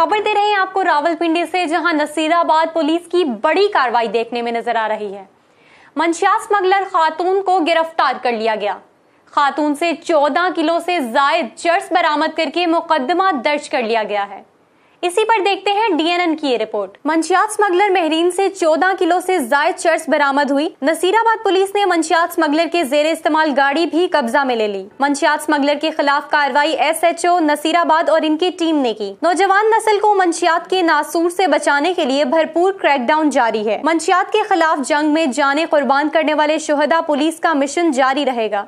खबर दे रहे हैं आपको रावलपिंडी से, जहां नसीराबाद पुलिस की बड़ी कार्रवाई देखने में नजर आ रही है। मनशास मगलर खातून को गिरफ्तार कर लिया गया। खातून से 14 किलो से जायद चर्स बरामद करके मुकदमा दर्ज कर लिया गया है। इसी पर देखते हैं डीएनएन की ये रिपोर्ट। मनशास स्मगलर महरीन से 14 किलो से जायद चर्स बरामद हुई। नसीराबाद पुलिस ने मनशास स्मगलर के जेरे इस्तेमाल गाड़ी भी कब्जा में ले ली। मनशास स्मगलर के खिलाफ कार्रवाई एसएचओ नसीराबाद और इनकी टीम ने की। नौजवान नस्ल को मनशात के नासूर से बचाने के लिए भरपूर क्रैकडाउन जारी है। मनशात के खिलाफ जंग में जाने कुर्बान करने वाले शोहदा पुलिस का मिशन जारी रहेगा।